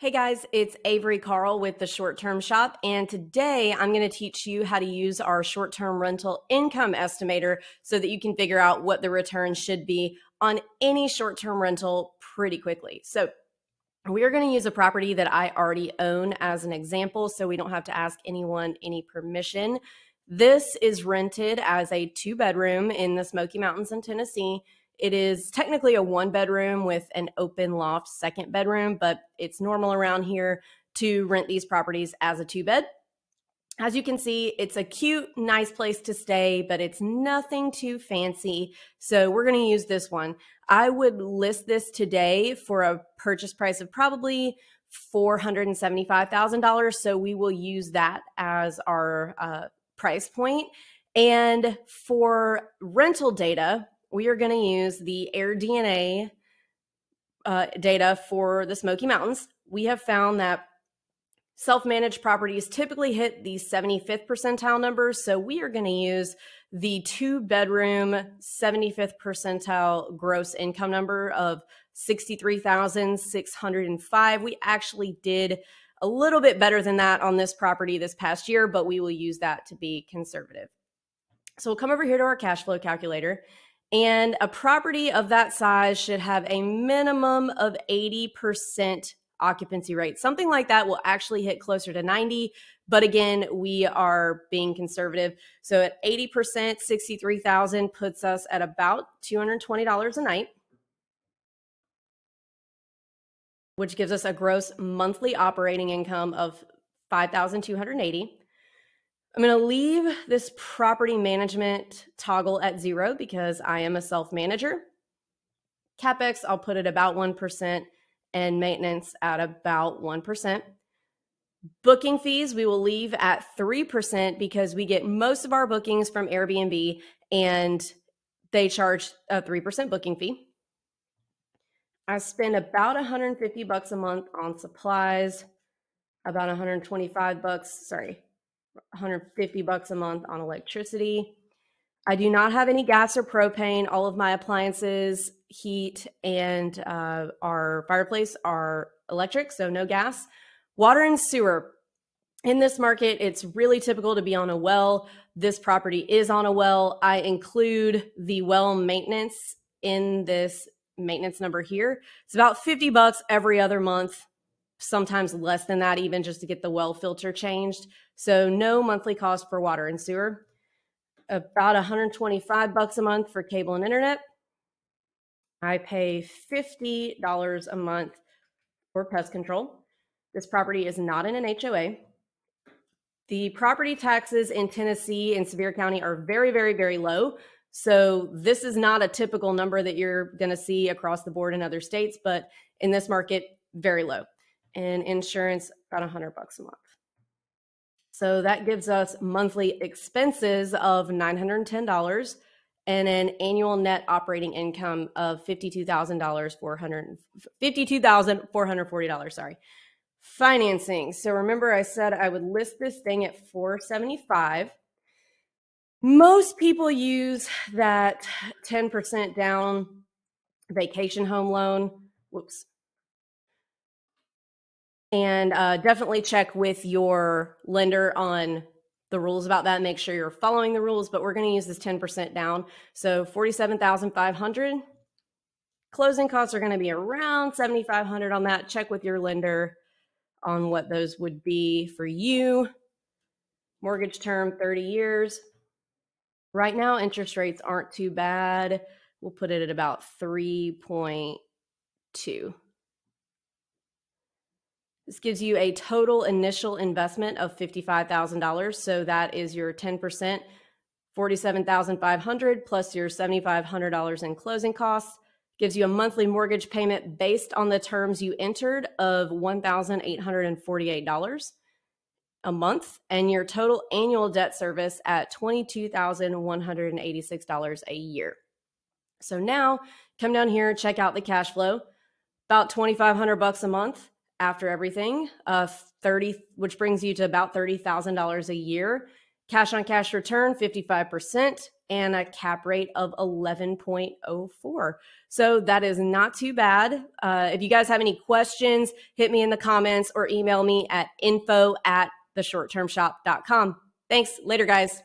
Hey guys, it's Avery Carl with The Short Term Shop, and today I'm going to teach you how to use our short-term rental income estimator so that you can figure out what the return should be on any short-term rental pretty quickly. So we are going to use a property that I already own as an example, so we don't have to ask anyone any permission. This is rented as a 2-bedroom in the Smoky Mountains in Tennessee. It is technically a 1-bedroom with an open loft 2nd bedroom, but it's normal around here to rent these properties as a 2-bed. As you can see, it's a cute, nice place to stay, but it's nothing too fancy. So we're going to use this one. I would list this today for a purchase price of probably $475,000. So we will use that as our price point. And for rental data, we are going to use the AirDNA data for the Smoky Mountains. We have found that self-managed properties typically hit the 75th percentile numbers, so we are going to use the 2-bedroom 75th percentile gross income number of $63,605. We actually did a little bit better than that on this property this past year, but we will use that to be conservative. So we'll come over here to our cash flow calculator. And a property of that size should have a minimum of 80% occupancy rate. Something like that will actually hit closer to 90, but again, we are being conservative. So at 80%, $63,000 puts us at about $220 a night, which gives us a gross monthly operating income of $5,280. I'm going to leave this property management toggle at 0 because I am a self-manager. CapEx, I'll put at about 1% and maintenance at about 1%. Booking fees, we will leave at 3% because we get most of our bookings from Airbnb and they charge a 3% booking fee. I spend about 150 bucks a month on supplies, about 125 bucks, sorry. 150 bucks a month on electricity. I do not have any gas or propane. All of my appliances, heat, and our fireplace are electric, so no gas. Water and sewer. In this market, it's really typical to be on a well. This property is on a well. I include the well maintenance in this maintenance number here. It's about 50 bucks every other month, sometimes less than that even, just to get the well filter changed. So no monthly cost for water and sewer. About 125 bucks a month for cable and internet. I pay $50 a month for pest control. This property is not in an HOA. The property taxes in Tennessee and Sevier County are very, very, very low. So this is not a typical number that you're going to see across the board in other states, but in this market, very low. And insurance, about 100 bucks a month. So that gives us monthly expenses of $910 and an annual net operating income of $52,440, sorry. Financing. So remember I said I would list this thing at $475. Most people use that 10% down vacation home loan. Whoops. And definitely check with your lender on the rules about that. Make sure you're following the rules, but we're going to use this 10% down. So $47,500. Closing costs are going to be around $7,500 on that. Check with your lender on what those would be for you. Mortgage term, 30 years. Right now, interest rates aren't too bad. We'll put it at about 3.2. This gives you a total initial investment of $55,000. So that is your 10%, $47,500 plus your $7,500 in closing costs. Gives you a monthly mortgage payment based on the terms you entered of $1,848 a month, and your total annual debt service at $22,186 a year. So now come down here, check out the cash flow, about $2,500 a month. After everything, which brings you to about $30,000 a year Cash on cash return, 55%, and a cap rate of 11.04. So that is not too bad. If you guys have any questions, hit me in the comments or email me at info@theshorttermshop.com. Thanks. Later, guys.